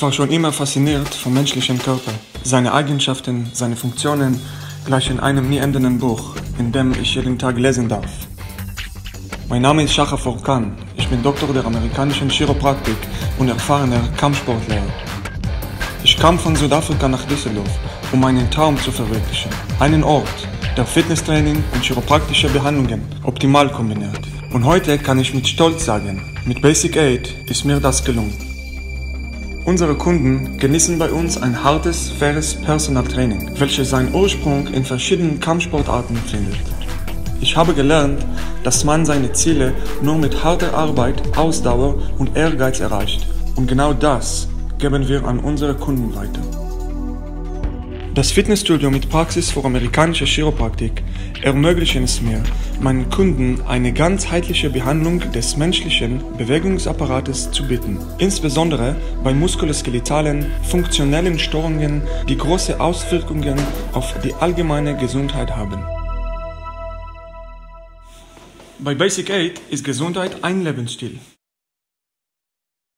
Ich war schon immer fasziniert vom menschlichen Körper, seine Eigenschaften, seine Funktionen, gleich in einem nie endenden Buch, in dem ich jeden Tag lesen darf. Mein Name ist Shahaf Orkan, ich bin Doktor der amerikanischen Chiropraktik und erfahrener Kampfsportlehrer. Ich kam von Südafrika nach Düsseldorf, um meinen Traum zu verwirklichen, einen Ort, der Fitnesstraining und chiropraktische Behandlungen optimal kombiniert. Und heute kann ich mit Stolz sagen, mit Basic 8 ist mir das gelungen. Unsere Kunden genießen bei uns ein hartes, faires Personal Training, welches seinen Ursprung in verschiedenen Kampfsportarten findet. Ich habe gelernt, dass man seine Ziele nur mit harter Arbeit, Ausdauer und Ehrgeiz erreicht. Und genau das geben wir an unsere Kunden weiter. Das Fitnessstudio mit Praxis für amerikanische Chiropraktik ermöglichen es mir, meinen Kunden eine ganzheitliche Behandlung des menschlichen Bewegungsapparates zu bieten, insbesondere bei muskuloskeletalen, funktionellen Störungen, die große Auswirkungen auf die allgemeine Gesundheit haben. Bei Basic 8 ist Gesundheit ein Lebensstil.